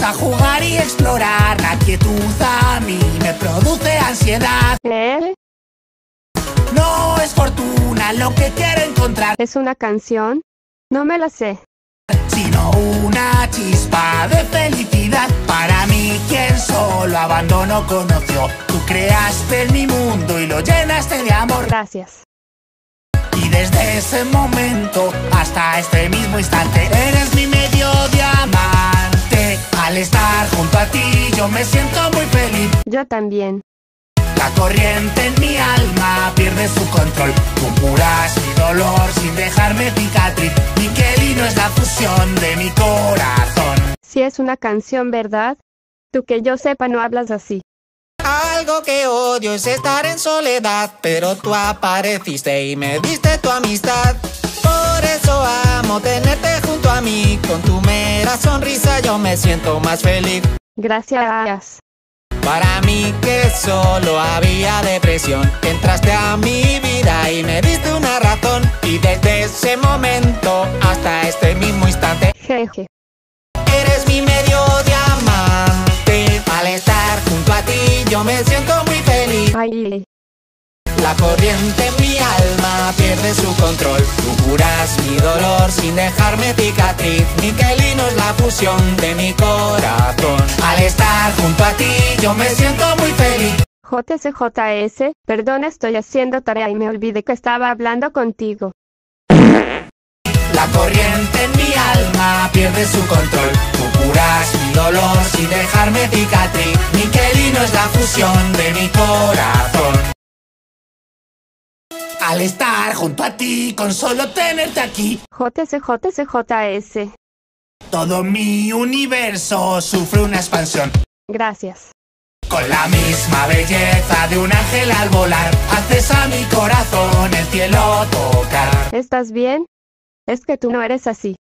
gusta jugar y explorar. La quietud a mí me produce ansiedad. ¿Leer? No es fortuna lo que quiero encontrar. ¿Es una canción? No me la sé. Sino una chispa de felicidad. Para mí, quien solo abandono conoció. Tú creaste mi mundo y lo llenaste de amor. Gracias. Y desde ese momento hasta este mismo instante eres mi medio diamante. Al estar junto a ti yo me siento muy feliz. Yo también. La corriente en mi alma pierde su control. Tú curas mi dolor sin dejarme cicatriz. Mikelino es la fusión de mi corazón. Si es una canción, ¿verdad? Tú que yo sepa no hablas así. Algo que odio es estar en soledad, pero tú apareciste y me diste tu amistad. Por eso amo tenerte junto a mí. Con tu mera sonrisa yo me siento más feliz. Gracias. Para mí que solo había depresión, entraste a mi vida y me diste una razón. Y desde ese momento hasta este mismo instante, jeje, eres mi medio diamante. Al estar junto a ti yo me siento muy feliz. Ay. La corriente en mi alma pierde su control. Tú curas mi dolor sin dejarme cicatriz. Mikelino es la fusión de mi corazón. Al estar junto a ti yo me siento muy feliz. JCJS, perdón, estoy haciendo tarea y me olvidé que estaba hablando contigo. La corriente en mi alma pierde su control. Tú curas mi dolor sin dejarme cicatriz. Mikelino es la fusión de mi corazón. Al estar junto a ti, con solo tenerte aquí, JCJCJS, todo mi universo sufre una expansión. Gracias. Con la misma belleza de un ángel al volar, haces a mi corazón el cielo tocar. ¿Estás bien? Es que tú no eres así.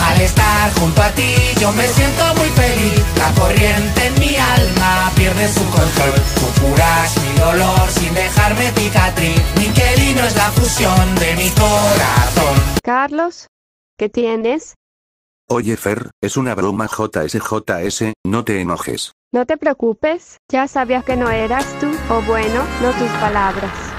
Al estar junto a ti yo me siento muy feliz. La corriente en mi alma pierde su control. Tú curas mi dolor sin dejarme cicatriz. Mikelino es la fusión de mi corazón. Carlos, ¿qué tienes? Oye Fer, es una broma JSJS, no te enojes. No te preocupes, ya sabías que no eras tú, o bueno, no tus palabras.